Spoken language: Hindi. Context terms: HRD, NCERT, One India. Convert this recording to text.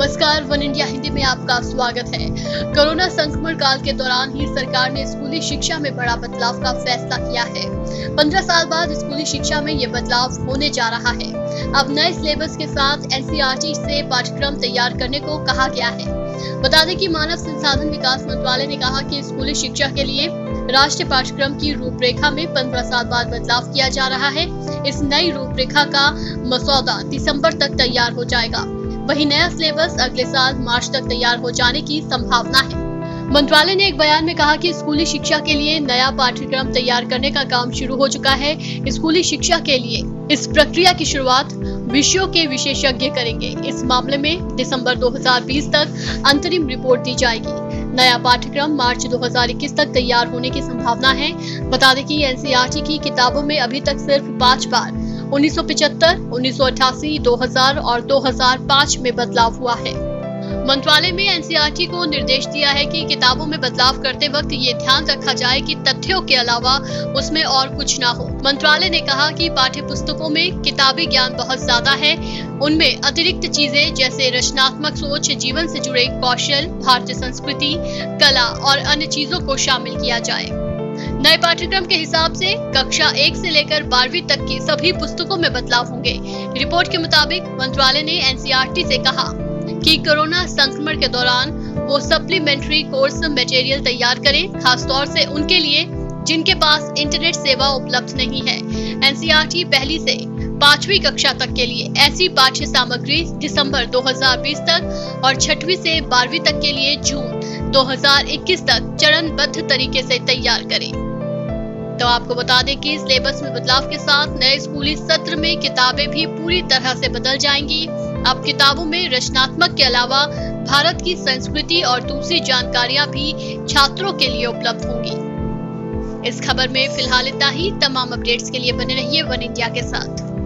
नमस्कार, वन इंडिया हिंदी में आपका स्वागत है। कोरोना संक्रमण काल के दौरान ही सरकार ने स्कूली शिक्षा में बड़ा बदलाव का फैसला किया है। 15 साल बाद स्कूली शिक्षा में ये बदलाव होने जा रहा है। अब नए सिलेबस के साथ एनसीईआरटी से पाठ्यक्रम तैयार करने को कहा गया है। बता दें कि मानव संसाधन विकास मंत्रालय ने कहा कि स्कूली शिक्षा के लिए राष्ट्रीय पाठ्यक्रम की रूपरेखा में 15 साल बाद बदलाव किया जा रहा है। इस नई रूपरेखा का मसौदा दिसंबर तक तैयार हो जाएगा। वहीं नया सिलेबस अगले साल मार्च तक तैयार हो जाने की संभावना है। मंत्रालय ने एक बयान में कहा कि स्कूली शिक्षा के लिए नया पाठ्यक्रम तैयार करने का काम शुरू हो चुका है। स्कूली शिक्षा के लिए इस प्रक्रिया की शुरुआत विषयों के विशेषज्ञ करेंगे। इस मामले में दिसंबर 2020 तक अंतरिम रिपोर्ट दी जाएगी। नया पाठ्यक्रम मार्च 2021 तक तैयार होने की संभावना है। बता दें कि एनसीईआरटी की किताबों में अभी तक सिर्फ 5 बार 1975, 1988, 2000 और 2005 में बदलाव हुआ है। मंत्रालय में एनसीईआरटी को निर्देश दिया है कि किताबों में बदलाव करते वक्त ये ध्यान रखा जाए कि तथ्यों के अलावा उसमें और कुछ ना हो। मंत्रालय ने कहा कि पाठ्य पुस्तकों में किताबी ज्ञान बहुत ज्यादा है। उनमें अतिरिक्त चीजें जैसे रचनात्मक सोच, जीवन से जुड़े कौशल, भारतीय संस्कृति, कला और अन्य चीजों को शामिल किया जाए। नए पाठ्यक्रम के हिसाब से कक्षा 1 से लेकर 12वीं तक की सभी पुस्तकों में बदलाव होंगे। रिपोर्ट के मुताबिक मंत्रालय ने एनसीईआरटी से कहा कि कोरोना संक्रमण के दौरान वो सप्लीमेंट्री कोर्स मटेरियल तैयार करें, खासतौर से उनके लिए जिनके पास इंटरनेट सेवा उपलब्ध नहीं है। एनसीईआरटी पहली से 5वीं कक्षा तक के लिए ऐसी पाठ्य सामग्री दिसंबर 2020 तक और 6वीं से 12वीं तक के लिए जून 2021 तक चरणबद्ध तरीके से तैयार करें। तो आपको बता दें कि सिलेबस में बदलाव के साथ नए स्कूली सत्र में किताबें भी पूरी तरह से बदल जाएंगी। अब किताबों में रचनात्मक के अलावा भारत की संस्कृति और दूसरी जानकारियां भी छात्रों के लिए उपलब्ध होंगी। इस खबर में फिलहाल इतना ही। तमाम अपडेट्स के लिए बने रहिए वन इंडिया के साथ।